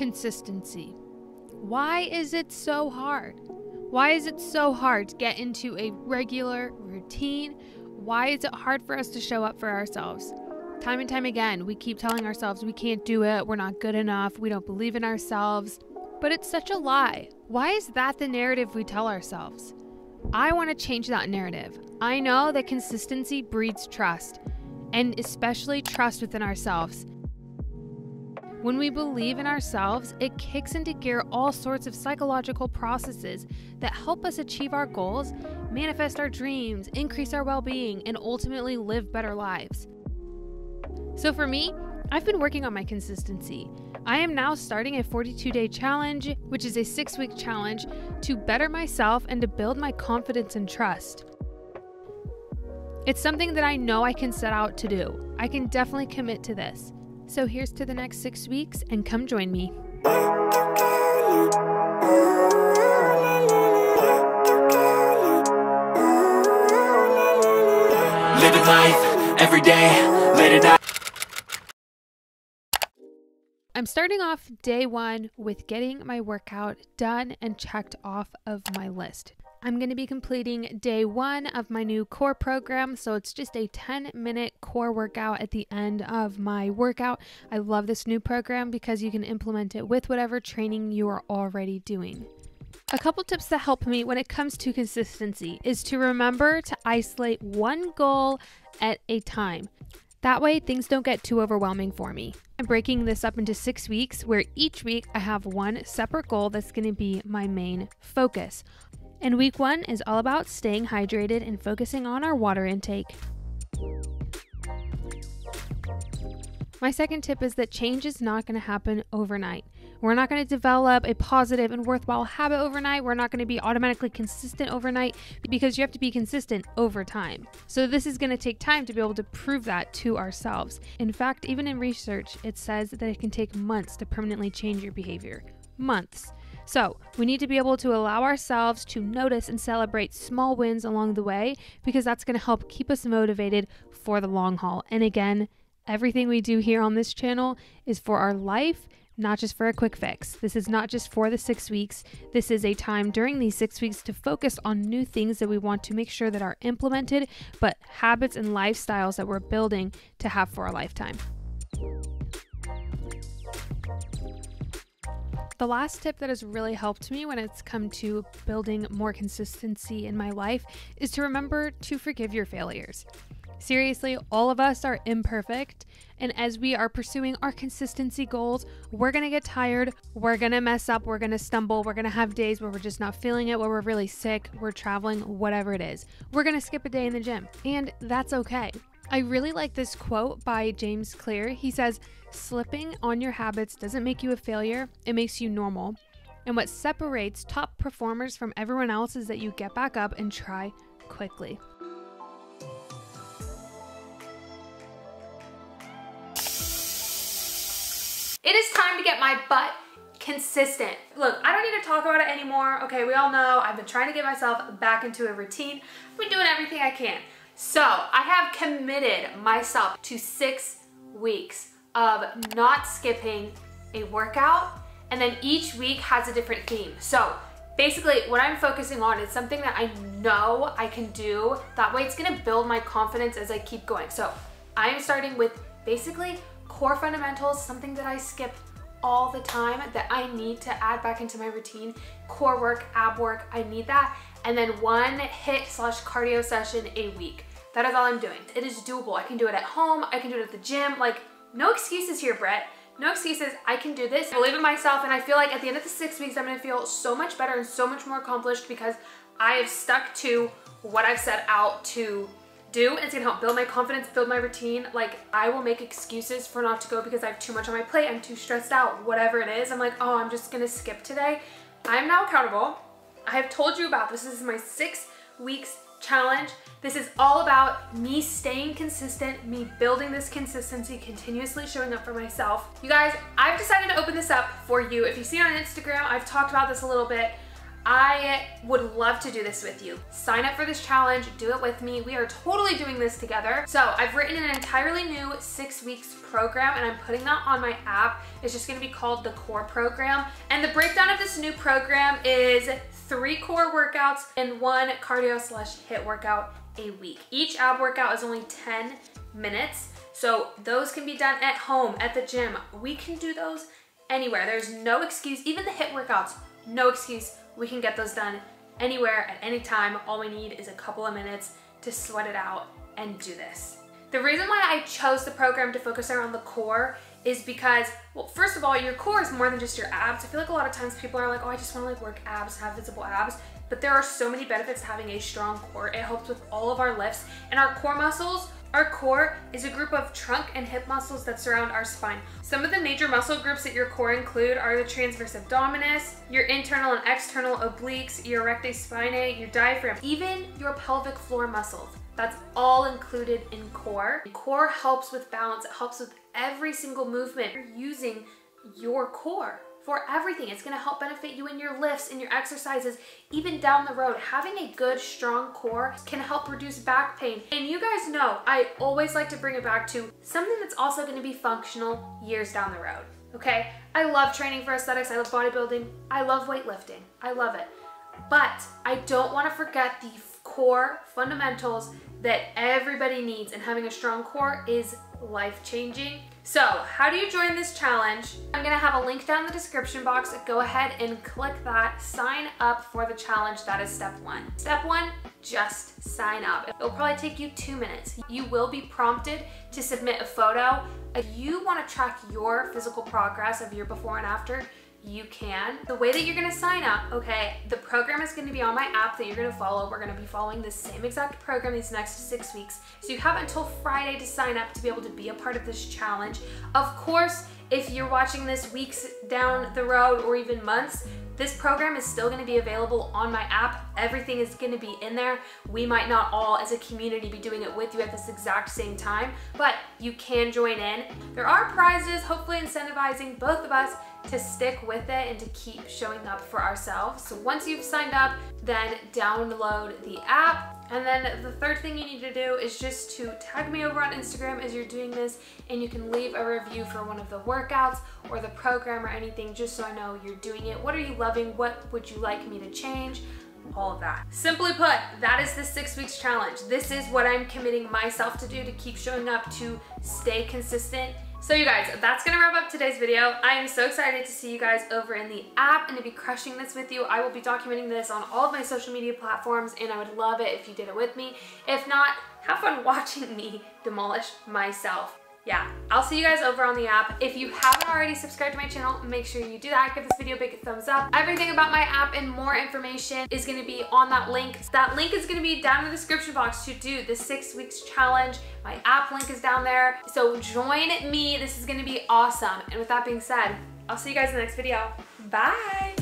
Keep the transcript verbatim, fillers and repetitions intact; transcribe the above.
Consistency. Why is it so hard? Why is it so hard to get into a regular routine? Why is it hard for us to show up for ourselves? Time and time again, we keep telling ourselves we can't do it, we're not good enough, we don't believe in ourselves. But it's such a lie. Why is that the narrative we tell ourselves? I want to change that narrative. I know that consistency breeds trust, and especially trust within ourselves. When we believe in ourselves, it kicks into gear all sorts of psychological processes that help us achieve our goals, manifest our dreams, increase our well-being, and ultimately live better lives. So for me, I've been working on my consistency. I am now starting a forty-two day challenge, which is a six week challenge to better myself and to build my confidence and trust. It's something that I know I can set out to do. I can definitely commit to this. So here's to the next six weeks and come join me. Living life every day, late at night. I'm starting off day one with getting my workout done and checked off of my list. I'm going to be completing day one of my new core program. So it's just a ten minute core workout at the end of my workout. I love this new program because you can implement it with whatever training you are already doing. A couple tips that help me when it comes to consistency is to remember to isolate one goal at a time. That way things don't get too overwhelming for me. I'm breaking this up into six weeks where each week I have one separate goal that's going to be my main focus. And week one is all about staying hydrated and focusing on our water intake. My second tip is that change is not going to happen overnight. We're not going to develop a positive and worthwhile habit overnight. We're not going to be automatically consistent overnight because you have to be consistent over time. So this is going to take time to be able to prove that to ourselves. In fact, even in research, it says that it can take months to permanently change your behavior. Months. So we need to be able to allow ourselves to notice and celebrate small wins along the way because that's going to help keep us motivated for the long haul. And again, everything we do here on this channel is for our life, not just for a quick fix. This is not just for the six weeks. This is a time during these six weeks to focus on new things that we want to make sure that are implemented, but habits and lifestyles that we're building to have for a lifetime. The last tip that has really helped me when it's come to building more consistency in my life is to remember to forgive your failures. Seriously, all of us are imperfect, and as we are pursuing our consistency goals, we're gonna get tired, we're gonna mess up, we're gonna stumble, we're gonna have days where we're just not feeling it, where we're really sick, we're traveling, whatever it is. We're gonna skip a day in the gym, and that's okay. I really like this quote by James Clear. He says, "Slipping on your habits doesn't make you a failure, it makes you normal. And what separates top performers from everyone else is that you get back up and try quickly." It is time to get my butt consistent. Look, I don't need to talk about it anymore. Okay, we all know I've been trying to get myself back into a routine. I've been doing everything I can. So I have committed myself to six weeks of not skipping a workout, and then each week has a different theme. So basically what I'm focusing on is something that I know I can do. That way it's gonna build my confidence as I keep going. So I'm starting with basically core fundamentals, something that I skip all the time that I need to add back into my routine. Core work, ab work, I need that. And then one hit slash cardio session a week. That is all I'm doing. It is doable. I can do it at home. I can do it at the gym. Like, no excuses here, Brett. No excuses. I can do this. I believe in myself, and I feel like at the end of the six weeks, I'm gonna feel so much better and so much more accomplished because I have stuck to what I've set out to do. It's gonna help build my confidence, build my routine. Like, I will make excuses for not to go because I have too much on my plate, I'm too stressed out, whatever it is. I'm like, oh, I'm just gonna skip today. I'm now accountable. I have told you about this. This is my six weeks challenge. This is all about me staying consistent, me building this consistency, continuously showing up for myself. You guys, I've decided to open this up for you. If you see it on Instagram, I've talked about this a little bit. I would love to do this with you. Sign up for this challenge, do it with me. We are totally doing this together. So I've written an entirely new six weeks program and I'm putting that on my app. It's just gonna be called the Core Program. And the breakdown of this new program is three core workouts and one cardio slash HIIT workout a week. Each ab workout is only ten minutes. So those can be done at home, at the gym. We can do those anywhere. There's no excuse, even the HIIT workouts, no excuse. We can get those done anywhere at any time. All we need is a couple of minutes to sweat it out and do this. The reason why I chose the program to focus around the core is because, well, first of all, your core is more than just your abs. I feel like a lot of times people are like, oh, I just wanna like work abs, have visible abs. But there are so many benefits to having a strong core. It helps with all of our lifts and our core muscles. Our core is a group of trunk and hip muscles that surround our spine. Some of the major muscle groups that your core include are the transverse abdominis, your internal and external obliques, your recti spinae, your diaphragm, even your pelvic floor muscles. That's all included in core. Core helps with balance. It helps with every single movement. You're using your core for everything. It's gonna help benefit you in your lifts, in your exercises, even down the road. Having a good, strong core can help reduce back pain. And you guys know, I always like to bring it back to something that's also gonna be functional years down the road, okay? I love training for aesthetics, I love bodybuilding, I love weightlifting, I love it. But I don't wanna forget the core fundamentals that everybody needs, and having a strong core is life-changing. So how do you join this challenge? I'm gonna have a link down in the description box. Go ahead and click that, sign up for the challenge. That is step one. Step one, just sign up. It'll probably take you two minutes. You will be prompted to submit a photo. If you wanna track your physical progress of your before and after, you can. The way that you're gonna sign up, okay, the program is gonna be on my app that you're gonna follow. We're gonna be following the same exact program these next six weeks. So you have until Friday to sign up to be able to be a part of this challenge. Of course, if you're watching this weeks down the road or even months, this program is still gonna be available on my app. Everything is gonna be in there. We might not all as a community be doing it with you at this exact same time, but you can join in. There are prizes, hopefully incentivizing both of us to stick with it and to keep showing up for ourselves. So once you've signed up, then download the app. And then the third thing you need to do is just to tag me over on Instagram as you're doing this, and you can leave a review for one of the workouts or the program or anything, just so I know you're doing it. What are you loving? What would you like me to change? All of that. Simply put, that is the six weeks challenge. This is what I'm committing myself to do to keep showing up, to stay consistent. So you guys, that's gonna wrap up today's video. I am so excited to see you guys over in the app and to be crushing this with you. I will be documenting this on all of my social media platforms, and I would love it if you did it with me. If not, have fun watching me demolish myself. Yeah, I'll see you guys over on the app. If you haven't already subscribed to my channel, make sure you do that. Give this video a big thumbs up. Everything about my app and more information is gonna be on that link. That link is gonna be down in the description box to do the six weeks challenge. My app link is down there. So join me, this is gonna be awesome. And with that being said, I'll see you guys in the next video. Bye.